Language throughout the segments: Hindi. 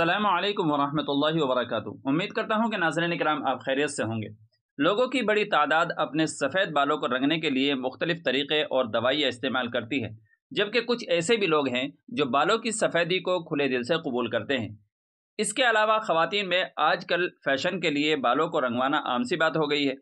अस्सलामु अलैकुम वरहमतुल्लाहि वबरकातुहू। उम्मीद करता हूँ कि नाज़रीन किराम आप खैरियत से होंगे। लोगों की बड़ी तादाद अपने सफ़ेद बालों को रंगने के लिए मुख्तलिफ़ तरीक़े और दवाइयाँ इस्तेमाल करती है, जबकि कुछ ऐसे भी लोग हैं जो बालों की सफ़ेदी को खुले दिल से कबूल करते हैं। इसके अलावा ख़वातीन में आजकल फ़ैशन के लिए बालों को रंगवाना आम सी बात हो गई है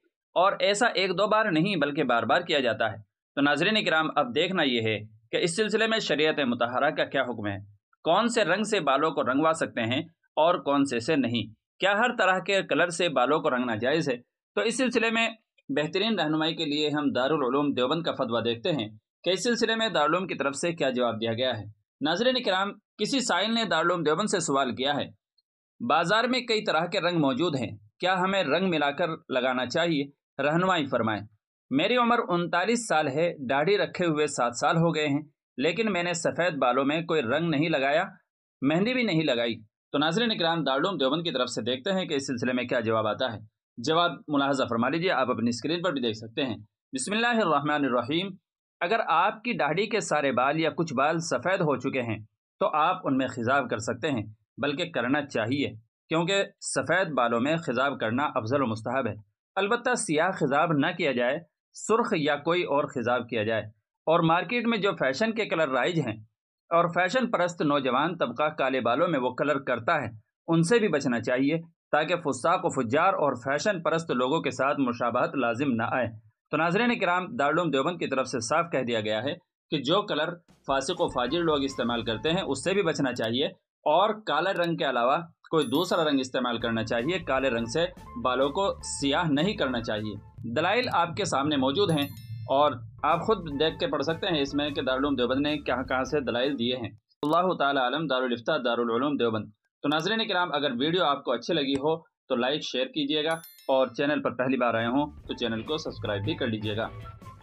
और ऐसा एक दो बार नहीं बल्कि बार बार किया जाता है। तो नाज़रीन किराम अब देखना यह है कि इस सिलसिले में शरीयत मुतहरा का क्या हुक्म है, कौन से रंग से बालों को रंगवा सकते हैं और कौन से नहीं, क्या हर तरह के कलर से बालों को रंगना जायज़ है। तो इस सिलसिले में बेहतरीन रहनुमाई के लिए हम दारुल उलूम देवबंद का फतवा देखते हैं कि इस सिलसिले में दारुल उलूम की तरफ से क्या जवाब दिया गया है। नाज़रीन किराम, किसी साइल ने दारुल उलूम देवबंद से सवाल किया है, बाज़ार में कई तरह के रंग मौजूद हैं, क्या हमें रंग मिलाकर लगाना चाहिए, रहनुमाई फरमाएं। मेरी उम्र 39 साल है, दाढ़ी रखे हुए 7 साल हो गए हैं, लेकिन मैंने सफ़ेद बालों में कोई रंग नहीं लगाया, मेहंदी भी नहीं लगाई। तो नाज़रीन किराम दारुल उलूम देवबंद की तरफ से देखते हैं कि इस सिलसिले में क्या जवाब आता है। जवाब मुलाहजा फरमा लीजिए, आप अपनी स्क्रीन पर भी देख सकते हैं। बिस्मिल्लाहिर्रहमानिर्रहीम। अगर आपकी दाढ़ी के सारे बाल या कुछ बाल सफ़ेद हो चुके हैं तो आप उनमें खिज़ाब कर सकते हैं, बल्कि करना चाहिए, क्योंकि सफ़ेद बालों में खिज़ाब करना अफजल और मुस्तहब है। अलबत्ता सियाह खिज़ाब ना किया जाए, सुर्ख या कोई और खिज़ाब किया जाए। और मार्केट में जो फ़ैशन के कलर राइज हैं और फ़ैशन परस्त नौजवान तबका काले बालों में वो कलर करता है, उनसे भी बचना चाहिए ताकि फुस्साक व फुज्जार और फ़ैशन परस्त लोगों के साथ मुशाबहत लाजिम ना आए। तो नाज़रीन किराम दारुल उलूम देवबंद की तरफ से साफ कह दिया गया है कि जो कलर फासिक व फाजिर लोग इस्तेमाल करते हैं उससे भी बचना चाहिए और काले रंग के अलावा कोई दूसरा रंग इस्तेमाल करना चाहिए। काले रंग से बालों को सियाह नहीं करना चाहिए। दलाइल आपके सामने मौजूद हैं और आप ख़ुद देख के पढ़ सकते हैं इसमें कि दारुल उलूम देवबंद ने कहाँ कहाँ से दलाइल दिए हैं। अल्लाहु ताला आलम, दारुल इफ्ता, दारुल उलूम देवबंद। तो नाज़रीन किराम, अगर वीडियो आपको अच्छी लगी हो तो लाइक शेयर कीजिएगा और चैनल पर पहली बार आए हों तो चैनल को सब्सक्राइब भी कर लीजिएगा।